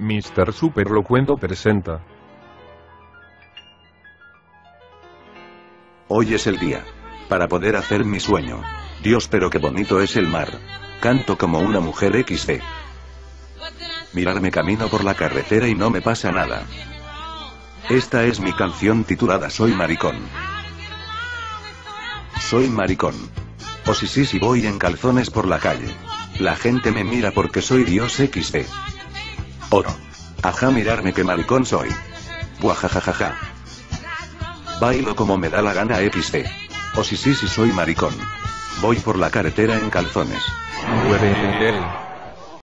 Mr. Superlocuento presenta. Hoy es el día para poder hacer mi sueño. Dios, pero qué bonito es el mar. Canto como una mujer XD. Mirarme camino por la carretera y no me pasa nada. Esta es mi canción titulada Soy maricón. Soy maricón. O sí, voy en calzones por la calle. La gente me mira porque soy Dios XD. Oro. Ajá, mirarme que maricón soy. Guajajajaja. Bailo como me da la gana XD. O sí, soy maricón. Voy por la carretera en calzones.